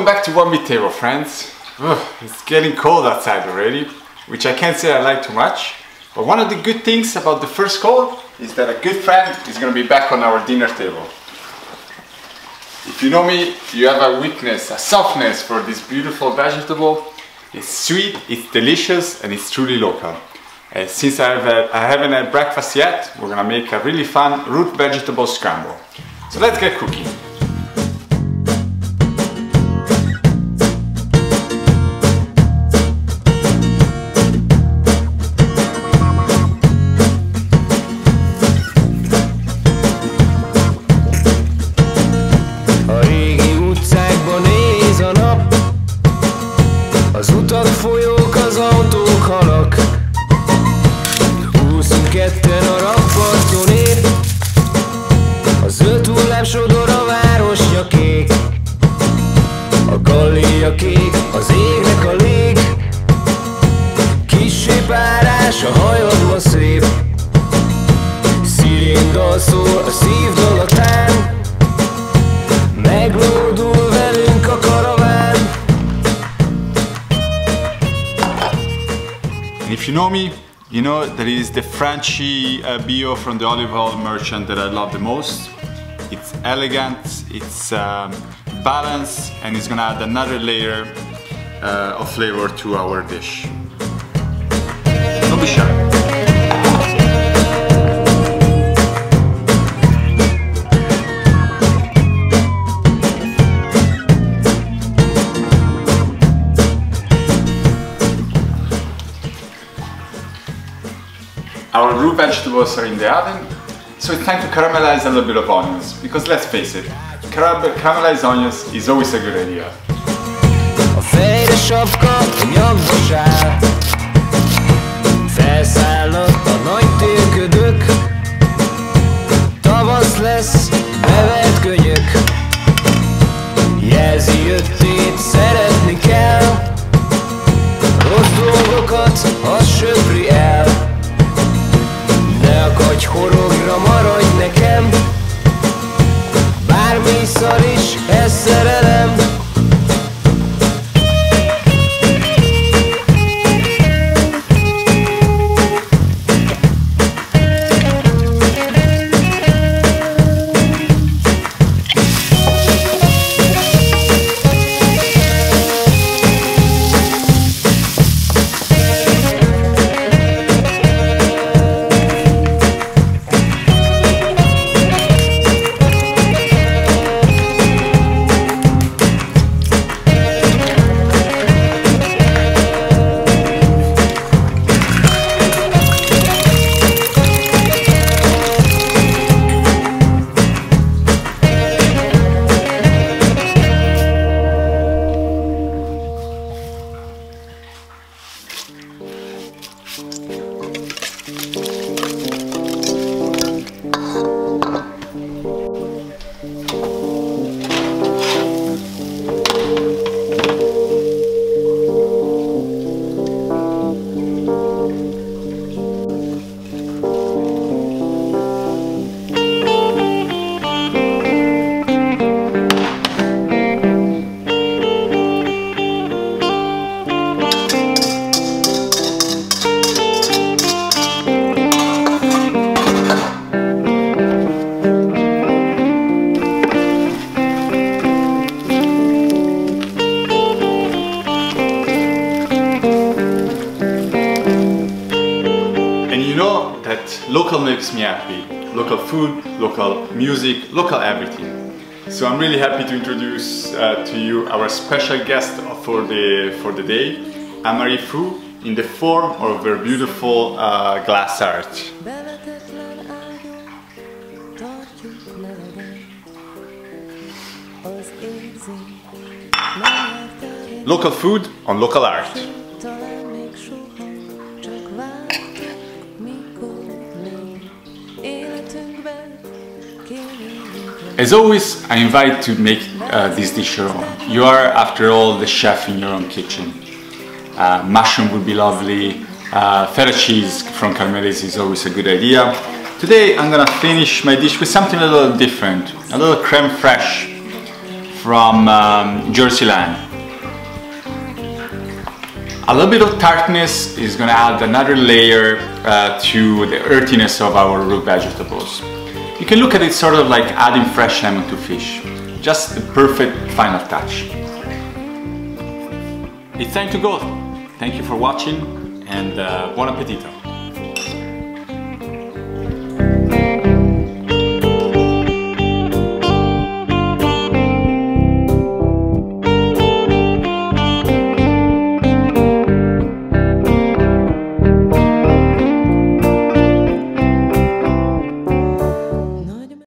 Welcome back to One Meat Table, friends. Ugh, it's getting cold outside already, which I can't say I like too much. But one of the good things about the first call is that a good friend is going to be back on our dinner table. If you know me, you have a weakness, a softness for this beautiful vegetable. It's sweet, it's delicious, and it's truly local. And since I haven't had breakfast yet, we're going to make a really fun root vegetable scramble. So let's get cooking. If you know me, you know that it is the Frenchy bio from the olive oil merchant that I love the most. It's elegant, it's balanced, and it's gonna add another layer of flavor to our dish. Don't be shy. Our root vegetables are in the oven, so it's time to caramelize a little bit of onions, because let's face it, caramelized onions is always a good idea. A fejre sapka nyakba sáll, felszállnak a nagy térködök, tavasz lesz, bevert könyök, jelzi jöttét szeretni kell, rossz dolgokat az söpri el. Hogy horogra maradj nekem, bármi szar is, ez szerelem. Local makes me happy. Local food, local music, local everything. So I'm really happy to introduce to you our special guest for the day, Annemarie Fux, in the form of her beautiful glass art. Local food on local art. As always, I invite you to make this dish your own. You are, after all, the chef in your own kitchen. Mushroom would be lovely. Feta cheese from Carmelis is always a good idea. Today I'm gonna finish my dish with something a little different, a little creme fraiche from Jerseyland. A little bit of tartness is going to add another layer to the earthiness of our root vegetables. You can look at it sort of like adding fresh lemon to fish. Just the perfect final touch. It's time to go. Thank you for watching and buon appetito.